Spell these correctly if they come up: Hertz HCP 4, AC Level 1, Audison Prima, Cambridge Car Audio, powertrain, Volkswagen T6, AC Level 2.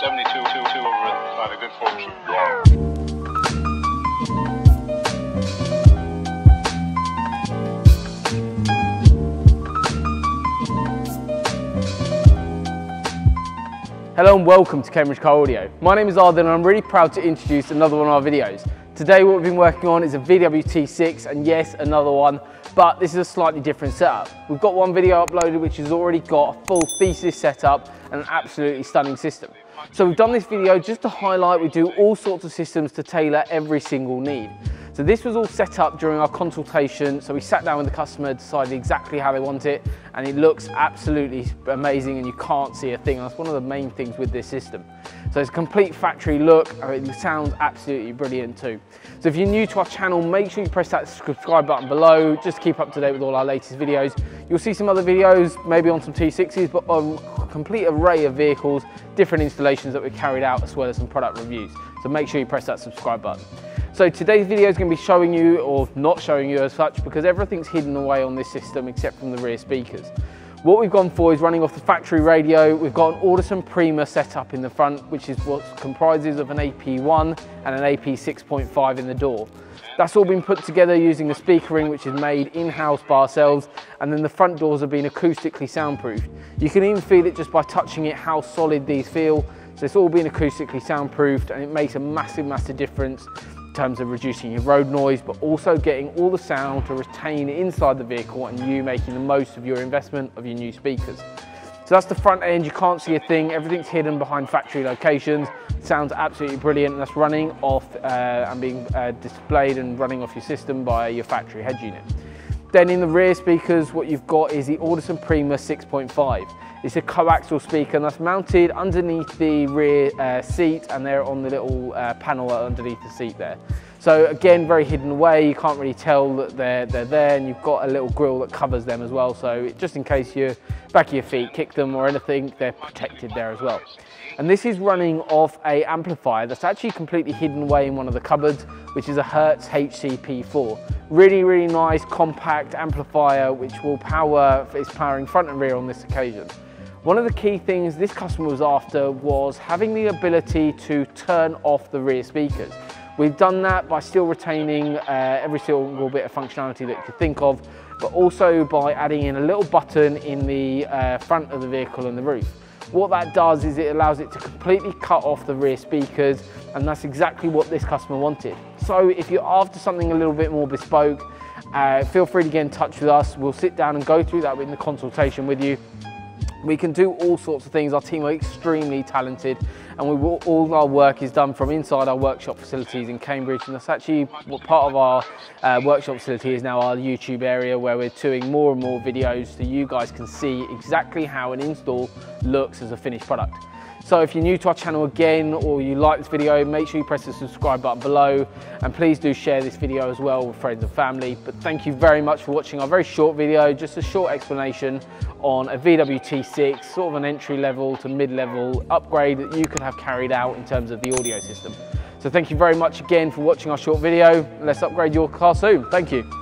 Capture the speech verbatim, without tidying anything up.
seventy-two two two over by the good folks. Yeah. Hello and welcome to Cambridge Car Audio. My name is Arden and I'm really proud to introduce another one of our videos. Today what we've been working on is a V W T six, and yes, another one, but this is a slightly different setup. We've got one video uploaded which has already got a full thesis setup and an absolutely stunning system. So we've done this video just to highlight we do all sorts of systems to tailor every single need. So this was all set up during our consultation, so we sat down with the customer, decided exactly how they want it, and it looks absolutely amazing and you can't see a thing. That's one of the main things with this system. So it's a complete factory look, and it sounds absolutely brilliant too. So if you're new to our channel, make sure you press that subscribe button below, just to keep up to date with all our latest videos. You'll see some other videos, maybe on some T sixes, but on a complete array of vehicles, different installations that we've carried out, as well as some product reviews. So make sure you press that subscribe button. So today's video is going to be showing you, or not showing you as such, because everything's hidden away on this system except from the rear speakers. What we've gone for is running off the factory radio. We've got an Audison Prima set up in the front, which is what comprises of an A P one and an A P six point five in the door. That's all been put together using a speaker ring which is made in-house by ourselves, and then the front doors have been acoustically soundproofed. You can even feel it just by touching it how solid these feel. So it's all been acoustically soundproofed, and it makes a massive, massive difference in terms of reducing your road noise, but also getting all the sound to retain inside the vehicle and you making the most of your investment of your new speakers. So that's the front end. You can't see a thing, everything's hidden behind factory locations. It sounds absolutely brilliant, and that's running off uh, and being uh, displayed and running off your system by your factory head unit. Then in the rear speakers, what you've got is the Audison Prima six point five. It's a coaxial speaker, and that's mounted underneath the rear uh, seat, and they're on the little uh, panel underneath the seat there. So again, very hidden away. You can't really tell that they're, they're there, and you've got a little grille that covers them as well. So it, just in case you're back of your feet, kick them or anything, they're protected there as well. And this is running off a amplifier that's actually completely hidden away in one of the cupboards, which is a Hertz H C P four. Really, really nice compact amplifier which will power, it's powering front and rear on this occasion. One of the key things this customer was after was having the ability to turn off the rear speakers. We've done that by still retaining uh, every single bit of functionality that you could think of, but also by adding in a little button in the uh, front of the vehicle and the roof. What that does is it allows it to completely cut off the rear speakers, and that's exactly what this customer wanted. So if you're after something a little bit more bespoke, uh, feel free to get in touch with us. We'll sit down and go through that in the consultation with you. We can do all sorts of things. Our team are extremely talented, and we will, all our work is done from inside our workshop facilities in Cambridge, and that's actually what part of our uh, workshop facility is now our YouTube area, where we're doing more and more videos so you guys can see exactly how an install looks as a finished product. So if you're new to our channel again, or you like this video, make sure you press the subscribe button below, and please do share this video as well with friends and family. But thank you very much for watching our very short video, just a short explanation on a V W T six, sort of an entry level to mid-level upgrade that you could have carried out in terms of the audio system. So thank you very much again for watching our short video. Let's upgrade your car soon. Thank you.